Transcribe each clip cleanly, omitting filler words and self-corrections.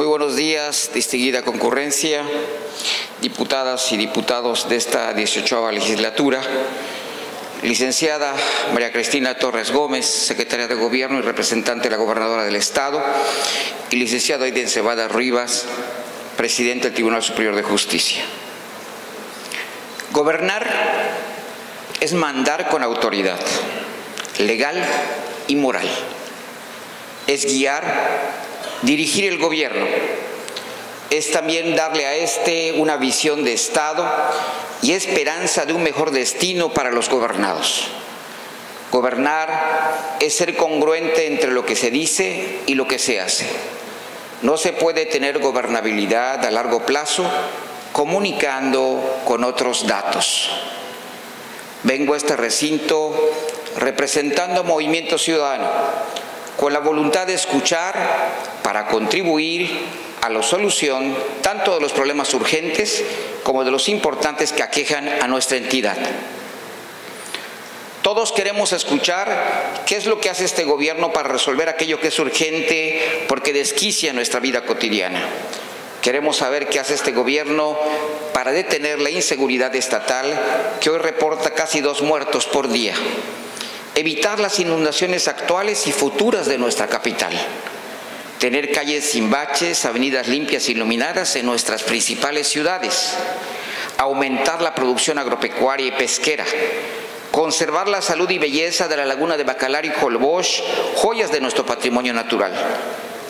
Muy buenos días, distinguida concurrencia, diputadas y diputados de esta 18ª legislatura, licenciada María Cristina Torres Gómez, secretaria de Gobierno y representante de la Gobernadora del Estado, y licenciado Aiden Cebada Rivas, presidente del Tribunal Superior de Justicia. Gobernar es mandar con autoridad, legal y moral. Es guiar, dirigir el gobierno. Es también darle a este una visión de Estado y esperanza de un mejor destino para los gobernados. Gobernar es ser congruente entre lo que se dice y lo que se hace. No se puede tener gobernabilidad a largo plazo comunicando con otros datos. Vengo a este recinto representando Movimiento Ciudadano, con la voluntad de escuchar para contribuir a la solución tanto de los problemas urgentes como de los importantes que aquejan a nuestra entidad. Todos queremos escuchar qué es lo que hace este gobierno para resolver aquello que es urgente porque desquicia nuestra vida cotidiana. Queremos saber qué hace este gobierno para detener la inseguridad estatal que hoy reporta casi 2 muertos por día. Evitar las inundaciones actuales y futuras de nuestra capital. Tener calles sin baches, avenidas limpias e iluminadas en nuestras principales ciudades. Aumentar la producción agropecuaria y pesquera. Conservar la salud y belleza de la Laguna de Bacalar y Holbox, joyas de nuestro patrimonio natural.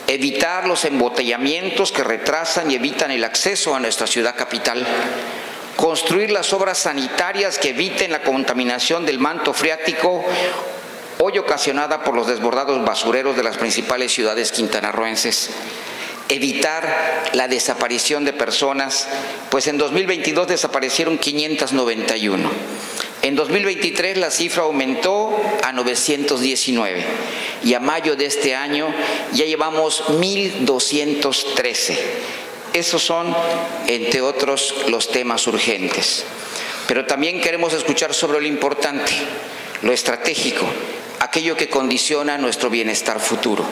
Evitar los embotellamientos que retrasan y evitan el acceso a nuestra ciudad capital. Construir las obras sanitarias que eviten la contaminación del manto freático, hoy ocasionada por los desbordados basureros de las principales ciudades quintanarroenses. Evitar la desaparición de personas, pues en 2022 desaparecieron 591. En 2023 la cifra aumentó a 919 y a mayo de este año ya llevamos 1.213. Esos son, entre otros, los temas urgentes. Pero también queremos escuchar sobre lo importante, lo estratégico, aquello que condiciona nuestro bienestar futuro.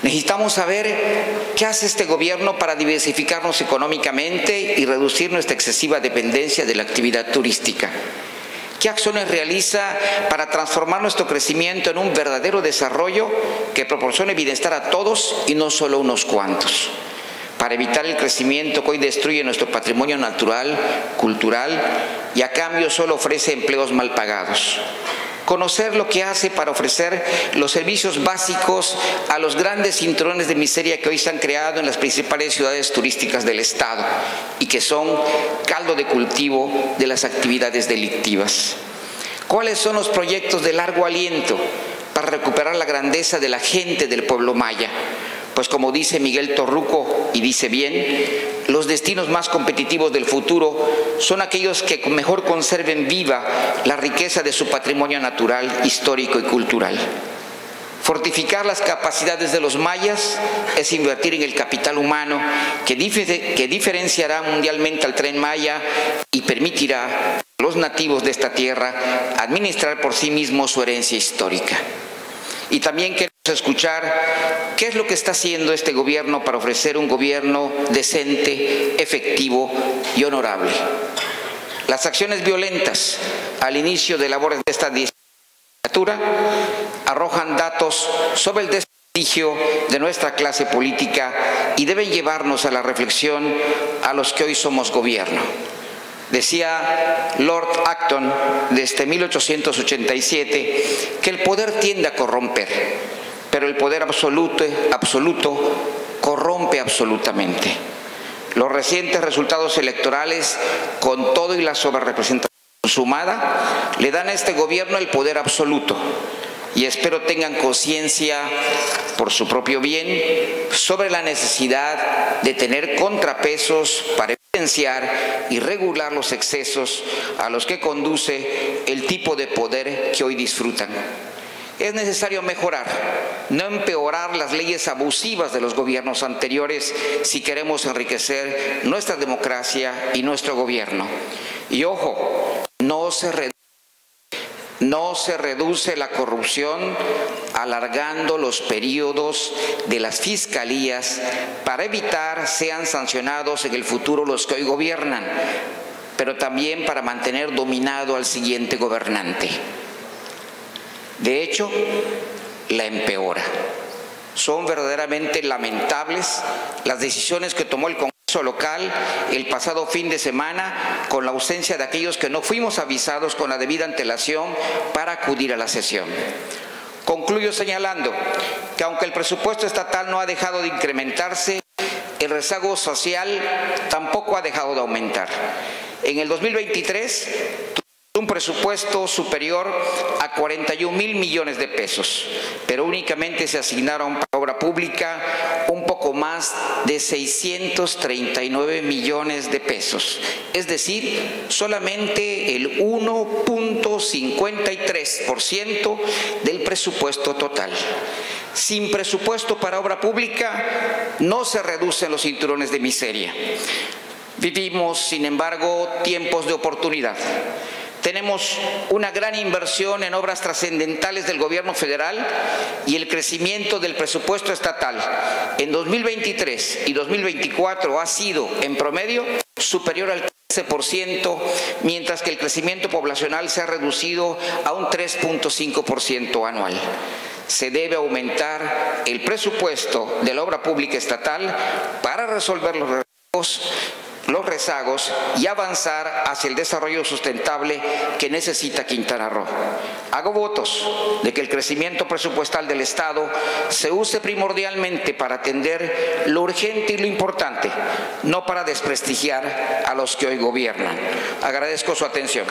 Necesitamos saber qué hace este gobierno para diversificarnos económicamente y reducir nuestra excesiva dependencia de la actividad turística. ¿Qué acciones realiza para transformar nuestro crecimiento en un verdadero desarrollo que proporcione bienestar a todos y no solo unos cuantos? Para evitar el crecimiento que hoy destruye nuestro patrimonio natural, cultural y a cambio solo ofrece empleos mal pagados. Conocer lo que hace para ofrecer los servicios básicos a los grandes cinturones de miseria que hoy se han creado en las principales ciudades turísticas del Estado y que son caldo de cultivo de las actividades delictivas. ¿Cuáles son los proyectos de largo aliento para recuperar la grandeza de la gente del pueblo maya? Pues como dice Miguel Torruco, y dice bien, los destinos más competitivos del futuro son aquellos que mejor conserven viva la riqueza de su patrimonio natural, histórico y cultural. Fortificar las capacidades de los mayas es invertir en el capital humano que diferenciará mundialmente al Tren Maya y permitirá a los nativos de esta tierra administrar por sí mismos su herencia histórica. Y también queremos escuchar qué es lo que está haciendo este gobierno para ofrecer un gobierno decente, efectivo y honorable. Las acciones violentas al inicio de labores de esta legislatura arrojan datos sobre el desprestigio de nuestra clase política y deben llevarnos a la reflexión a los que hoy somos gobierno. Decía Lord Acton desde 1887 que el poder tiende a corromper, pero el poder absoluto corrompe absolutamente. Los recientes resultados electorales, con todo y la sobrerrepresentación sumada, le dan a este gobierno el poder absoluto. Y espero tengan conciencia, por su propio bien, sobre la necesidad de tener contrapesos para evidenciar y regular los excesos a los que conduce el tipo de poder que hoy disfrutan. Es necesario mejorar, no empeorar las leyes abusivas de los gobiernos anteriores si queremos enriquecer nuestra democracia y nuestro gobierno. Y ojo, no se reduce la corrupción alargando los periodos de las fiscalías para evitar sean sancionados en el futuro los que hoy gobiernan, pero también para mantener dominado al siguiente gobernante. De hecho, la empeora. Son verdaderamente lamentables las decisiones que tomó el Congreso local el pasado fin de semana con la ausencia de aquellos que no fuimos avisados con la debida antelación para acudir a la sesión. Concluyo señalando que aunque el presupuesto estatal no ha dejado de incrementarse, el rezago social tampoco ha dejado de aumentar. En el 2023 un presupuesto superior a 41.000 millones de pesos, pero únicamente se asignaron para obra pública un poco más de 639 millones de pesos, es decir, solamente el 1.53% del presupuesto total. Sin presupuesto para obra pública no se reducen los cinturones de miseria. Vivimos, sin embargo, tiempos de oportunidad. Tenemos una gran inversión en obras trascendentales del gobierno federal y el crecimiento del presupuesto estatal en 2023 y 2024 ha sido, en promedio, superior al 13%, mientras que el crecimiento poblacional se ha reducido a un 3.5% anual. Se debe aumentar el presupuesto de la obra pública estatal para resolver los rezagos y avanzar hacia el desarrollo sustentable que necesita Quintana Roo. Hago votos de que el crecimiento presupuestal del Estado se use primordialmente para atender lo urgente y lo importante, no para desprestigiar a los que hoy gobiernan. Agradezco su atención.